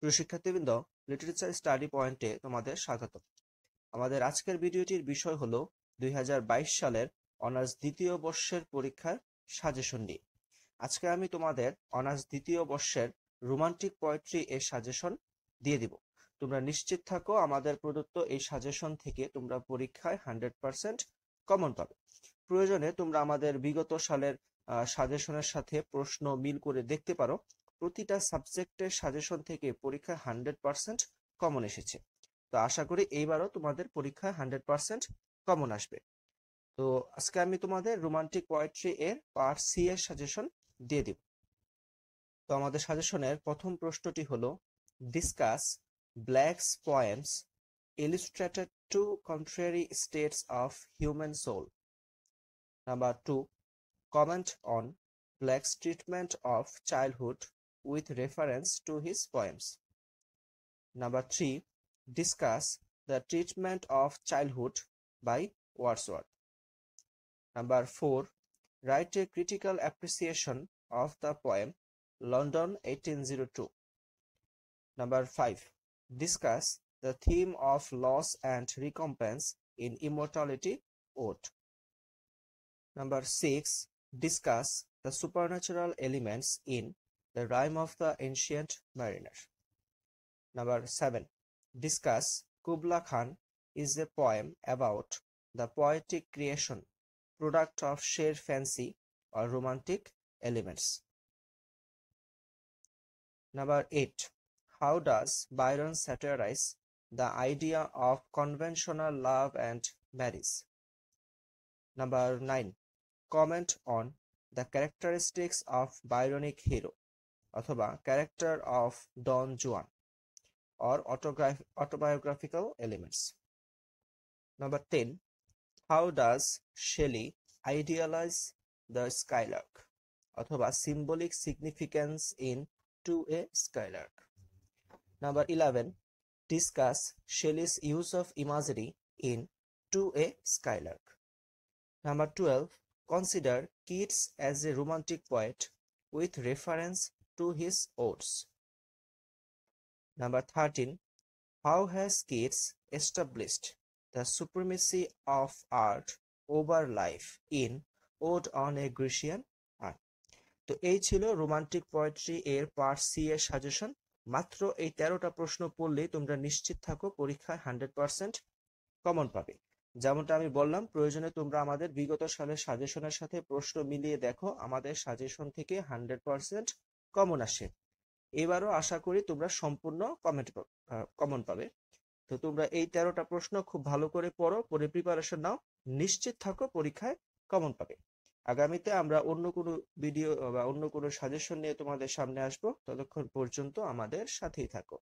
প্রিয় শিক্ষার্থীবৃন্দ, literature study পয়েন্টে তোমাদের স্বাগত। আমাদের আজকের ভিডিওটির বিষয় হলো 2022 সালের অনার্স দ্বিতীয় বর্ষের পরীক্ষার সাজেশন নিয়ে। আজকে আমি তোমাদের অনার্স দ্বিতীয় বর্ষের রোমান্টিক পোয়েট্রি এর সাজেশন দিয়ে দিব। তোমরা নিশ্চিত থাকো আমাদের প্রদত্ত এই সাজেশন থেকে তোমরা পরীক্ষায় 100% কমন পাবে। প্রয়োজনে তোমরা আমাদের বিগত সালের সাজেশনের সাথে প্রশ্ন মিল করে দেখতে পারো। প্রতিটা সাবজেক্টের সাজেশন থেকে পরীক্ষা 100% কমন এসেছে। তো আশা করি এইবারও তোমাদের পরীক্ষা 100% কমন আসবে। তো আজকে আমি তোমাদের রোমান্টিক পোয়েট্রি এর পার্ট সি এর সাজেশন দিয়ে দিব। তো আমাদের সাজেশনের প্রথম প্রশ্নটি হলো, discuss Blake's poems illustrated to contrary states of human soul. Number 2, comment on Blake's treatment of childhood with reference to his poems. Number 3, discuss the treatment of childhood by Wordsworth. Number 4, write a critical appreciation of the poem London 1802. Number 5, discuss the theme of loss and recompense in Immortality Ode. Number 6, discuss the supernatural elements in The Rime of the Ancient Mariner. Number 7. Discuss Kubla Khan is a poem about the poetic creation, product of sheer fancy or romantic elements. Number 8. How does Byron satirize the idea of conventional love and marriage? Number 9. Comment on the characteristics of Byronic hero. অথবা character of Don Juan or autobiographical elements. Number 10. How does Shelley idealize the skylark? Othoba symbolic significance in To a Skylark. Number 11. Discuss Shelley's use of imagery in To a Skylark. Number 12. Consider Keats as a romantic poet with reference to his odes. Number 13, how has Keats established the supremacy of art over life in Ode on a Grecian Art? তো এই ছিল romantic poetry এর part C এর suggestion. মাত্র এই 13টা প্রশ্ন পড়লেই তোমরা নিশ্চিত থাকো পরীক্ষায় 100% কমন পাবে। যেমনটা আমি বললাম, প্রয়োজনে তোমরা আমাদের বিগত সালের সাজেশনের সাথে প্রশ্ন মিলিয়ে দেখো, আমাদের সাজেশন থেকে 100% কমন আসে। এবারও আশা করি তোমরা সম্পূর্ণ কমন পাবে। তো তোমরা এই 13টা প্রশ্ন খুব ভালো করে পড়ো, পরে প্রিপারেশন নাও, নিশ্চিত থাকো পরীক্ষায় কমন পাবে। আগামীতে আমরা অন্য কোনো ভিডিও বা অন্য কোনো সাজেশন নিয়ে তোমাদের সামনে আসবো। ততক্ষণ পর্যন্ত আমাদের সাথেই থাকো।